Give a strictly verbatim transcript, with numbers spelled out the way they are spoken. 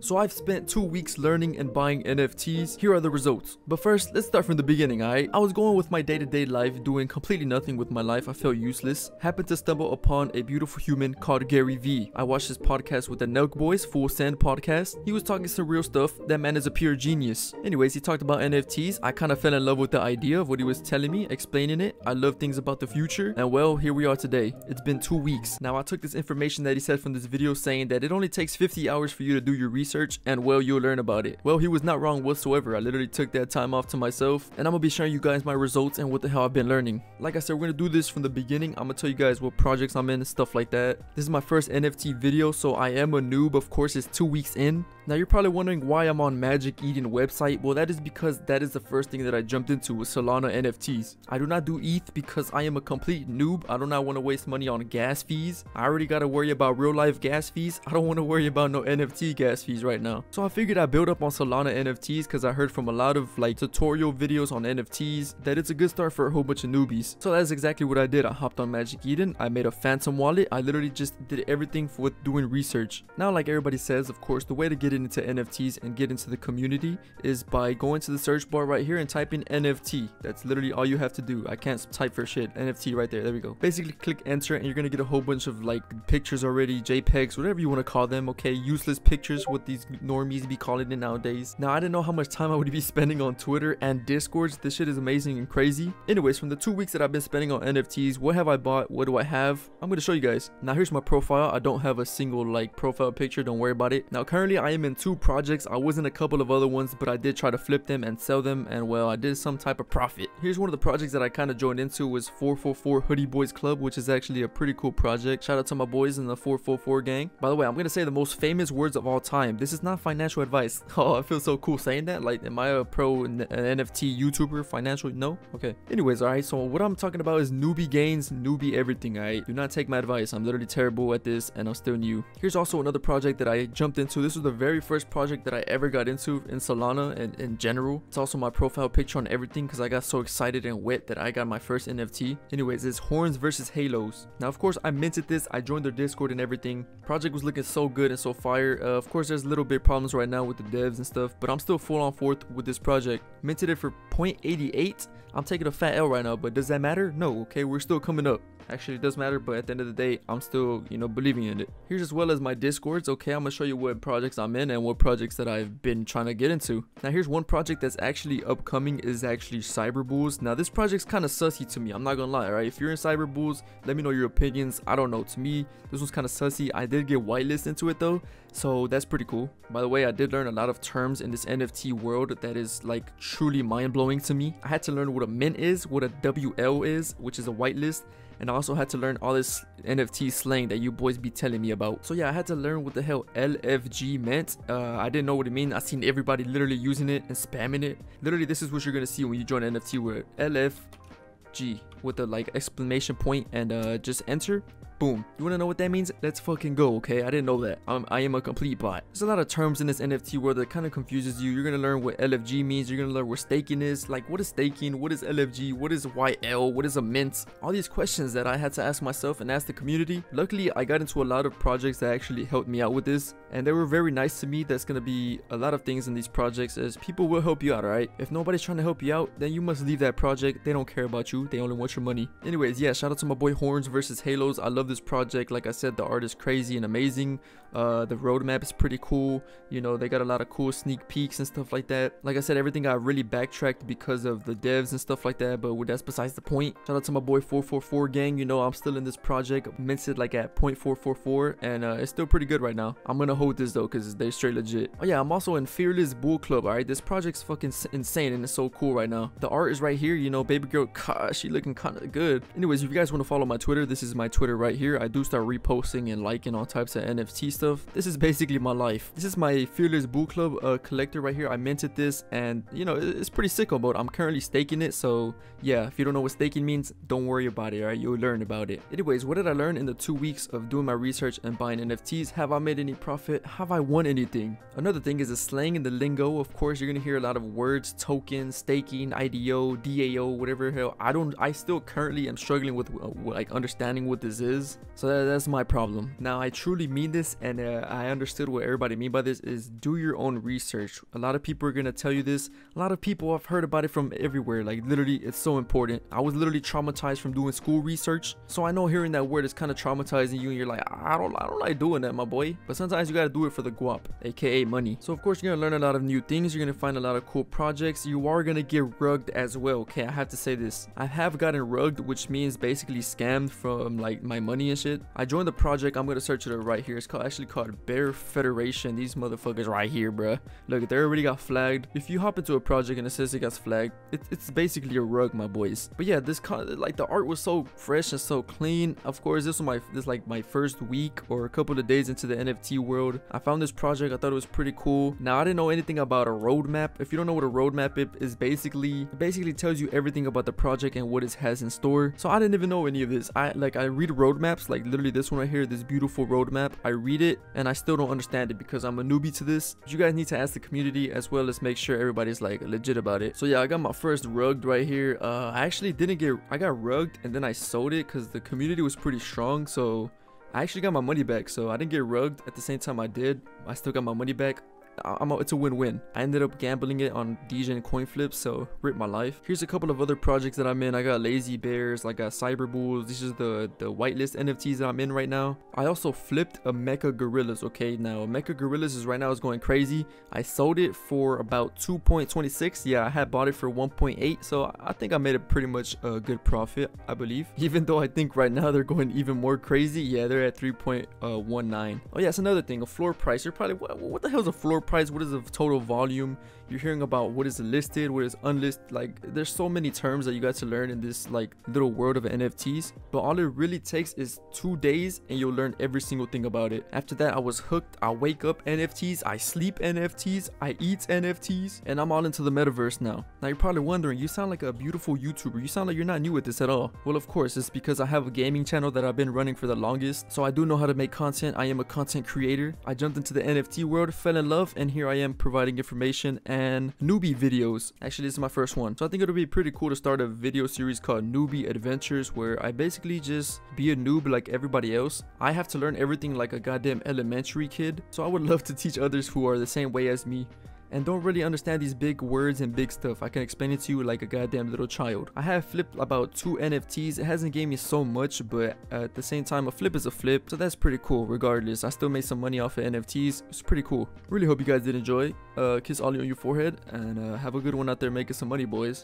So I've spent two weeks learning and buying N F Ts. Here are the results. But first, let's start from the beginning, alright? I was going with my day-to-day life, doing completely nothing with my life. I felt useless. Happened to stumble upon a beautiful human called Gary V. I watched his podcast with the Nelk Boys, Full Send podcast. He was talking some real stuff. That man is a pure genius. Anyways, he talked about N F Ts. I kind of fell in love with the idea of what he was telling me, explaining it. I love things about the future. And well, here we are today. It's been two weeks. Now, I took this information that he said from this video, saying that it only takes fifty hours for you to do your research. Research, and well, you'll learn about it. Well, he was not wrong whatsoever. I literally took that time off to myself, and I'm gonna be showing you guys my results and what the hell I've been learning. Like I said, we're gonna do this from the beginning. I'm gonna tell you guys what projects I'm in and stuff like that. This is my first N F T video, so I am a noob. Of course, it's two weeks in. Now, you're probably wondering why I'm on Magic Eden website. Well, that is because that is the first thing that I jumped into with Solana N F Ts. I do not do E T H because I am a complete noob. I do not want to waste money on gas fees. I already got to worry about real life gas fees. I don't want to worry about no N F T gas fees right now. So I figured I build up on Solana N F Ts because I heard from a lot of like tutorial videos on N F Ts that it's a good start for a whole bunch of newbies. So that's exactly what I did. I hopped on Magic Eden. I made a Phantom wallet. I literally just did everything for doing research. Now, like everybody says, of course, the way to get into N F Ts and get into the community is by going to the search bar right here and typing N F T. That's literally all you have to do. I can't type for shit. N F T right there. There we go. Basically click enter and you're gonna get a whole bunch of like pictures already, JPEGs, whatever you want to call them. Okay, useless pictures, what these normies be calling it nowadays. Now, I didn't know how much time I would be spending on Twitter and Discords. This shit is amazing and crazy. Anyways, from the two weeks that I've been spending on N F Ts, what have I bought? What do I have? I'm gonna show you guys. Now, here's my profile. I don't have a single like profile picture. Don't worry about it. Now, currently I am in two projects. I was in a couple of other ones, but I did try to flip them and sell them, and well, I did some type of profit. Here's one of the projects that I kind of joined into was four four four Hoodie Boys Club, which is actually a pretty cool project. Shout out to my boys in the four four four gang. By the way, I'm gonna say the most famous words of all time. This is not financial advice. Oh, I feel so cool saying that. Like, am I a pro an N F T YouTuber? Financial? No? Okay. Anyways, all right. So what I'm talking about is newbie gains, newbie everything. All right. Do not take my advice. I'm literally terrible at this, and I'm still new. Here's also another project that I jumped into. This was the very first project that I ever got into in Solana and in general. It's also my profile picture on everything because I got so excited and wet that I got my first N F T. Anyways, it's Horns Versus Halos. Now, of course, I minted this. I joined their Discord and everything. Project was looking so good and so fire. Uh, of course, there's little bit problems right now with the devs and stuff, but I'm still full on fourth with this project. Minted it for zero point eight eight. I'm taking a fat L right now, but does that matter? No, okay, we're still coming up. Actually, it does matter, but at the end of the day, I'm still, you know, believing in it. Here's as well as my Discords. Okay, I'm gonna show you what projects I'm in and what projects that I've been trying to get into. Now, here's one project that's actually upcoming, is actually Cyber Bulls. Now, this project's kind of sussy to me. I'm not gonna lie, all right? If you're in Cyber Bulls, let me know your opinions. I don't know. To me, this one's kind of sussy. I did get whitelisted into it though, so that's pretty cool. By the way, I did learn a lot of terms in this N F T world that is like truly mind-blowing to me. I had to learn what a mint is, what a W L is, which is a whitelist. And I also had to learn all this N F T slang that you boys be telling me about. So yeah, I had to learn what the hell L F G meant. Uh, I didn't know what it meant. I seen everybody literally using it and spamming it. Literally, this is what you're gonna see when you join N F T with L F G with a like exclamation point and uh, just enter. Boom. You want to know what that means? Let's fucking go, okay? I didn't know that. I'm, I am a complete bot. There's a lot of terms in this N F T world that kind of confuses you. You're going to learn what L F G means. You're going to learn what staking is. Like, what is staking? What is L F G? What is Y L? What is a mint? All these questions that I had to ask myself and ask the community. Luckily, I got into a lot of projects that actually helped me out with this, and they were very nice to me. That's going to be a lot of things in these projects, as people will help you out, all right? If nobody's trying to help you out, then you must leave that project. They don't care about you. They only want your money. Anyways, yeah, shout out to my boy Horns Versus Halos. I love this project. Like I said, the art is crazy and amazing. Uh, the roadmap is pretty cool. You know, they got a lot of cool sneak peeks and stuff like that. Like I said, everything I really backtracked because of the devs and stuff like that, but that's besides the point. Shout out to my boy four four four gang. You know, I'm still in this project, minted like at zero point four four four, and uh, it's still pretty good right now. I'm gonna hold this though because they're straight legit. Oh yeah, I'm also in Fearless Bull Club. All right, this project's fucking insane and it's so cool right now. The art is right here. You know, baby girl, gosh, she looking kind of good. Anyways, if you guys want to follow my Twitter, this is my Twitter right here. I do start reposting and liking all types of N F T stuff. This is basically my life. This is my Fearless Bull Club uh, collector right here. I minted this, and you know, it's pretty sicko mode. I'm currently staking it, so yeah, if you don't know what staking means, don't worry about it, all right? You'll learn about it. Anyways, what did I learn in the two weeks of doing my research and buying N F Ts? Have I made any profit? Have I won anything? Another thing is the slang and the lingo. Of course, you're gonna hear a lot of words: token, staking, I D O, D A O, whatever the hell. I don't, I still currently am struggling with uh, like understanding what this is. So that, that's my problem. Now, I truly mean this, and and uh, I understood what everybody mean by this is do your own research. A lot of people are gonna tell you this. A lot of people, I've heard about it from everywhere. Like literally, it's so important. I was literally traumatized from doing school research, so I know hearing that word is kind of traumatizing you, and you're like, I don't, I don't like doing that, my boy. But sometimes you gotta do it for the guap, aka money. So of course you're gonna learn a lot of new things. You're gonna find a lot of cool projects. You are gonna get rugged as well. Okay, I have to say this. I have gotten rugged, which means basically scammed from like my money and shit. I joined the project. I'm gonna search it up right here. It's called, actually called Bear Federation. These motherfuckers right here, bro. Look, they already got flagged. If you hop into a project and it says it got flagged, it, it's basically a rug, my boys. But yeah, this con like the art was so fresh and so clean. Of course, this was my this like my first week or a couple of days into the N F T world. I found this project. I thought it was pretty cool. Now I didn't know anything about a roadmap. If you don't know what a roadmap is, is basically basically tells you everything about the project and what it has in store. So I didn't even know any of this. I like I read roadmaps, like literally this one right here, this beautiful roadmap. I read it and I still don't understand it because I'm a newbie to this. But you guys need to ask the community as well as make sure everybody's like legit about it. So yeah, I got my first rugged right here. Uh, I actually didn't get, I got rugged and then I sold it because the community was pretty strong. So I actually got my money back. So I didn't get rugged at the same time I did. I still got my money back. I'm a, it's a win-win. I ended up gambling it on Degen coin flips, so rip my life. Here's a couple of other projects that I'm in. I got Lazy Bears, I got Cyber Bulls. This is the the whitelist N F Ts that I'm in right now. I also flipped a Mecha Gorillas. Okay, now Mecha Gorillas is right now is going crazy. I sold it for about two point two six. Yeah, I had bought it for one point eight, so I think I made a pretty much a good profit, I believe. Even though I think right now they're going even more crazy. Yeah, they're at three point one nine. Oh yeah, it's another thing. A floor price. You're probably what, what the hell is a floor price? price what is the total volume? You're hearing about what is listed, what is unlisted. Like there's so many terms that you got to learn in this like little world of N F Ts, but all it really takes is two days and you'll learn every single thing about it. After that, I was hooked. I wake up N F Ts, I sleep N F Ts, I eat N F Ts, and I'm all into the metaverse now. Now you're probably wondering, you sound like a beautiful YouTuber, you sound like you're not new with this at all. Well, of course, it's because I have a gaming channel that I've been running for the longest, so I do know how to make content. I am a content creator. I jumped into the N F T world, fell in love, and here I am providing information and newbie videos. Actually, this is my first one, so I think it'll be pretty cool to start a video series called Newbie Adventures, where I basically just be a noob like everybody else. I have to learn everything like a goddamn elementary kid, so I would love to teach others who are the same way as me and don't really understand these big words and big stuff. I can explain it to you like a goddamn little child. I have flipped about two N F Ts. It hasn't gave me so much, but at the same time, a flip is a flip, so that's pretty cool regardless. I still made some money off of N F Ts. It's pretty cool. Really hope you guys did enjoy. Uh, kiss Ollie on your forehead, and uh, have a good one out there making some money, boys.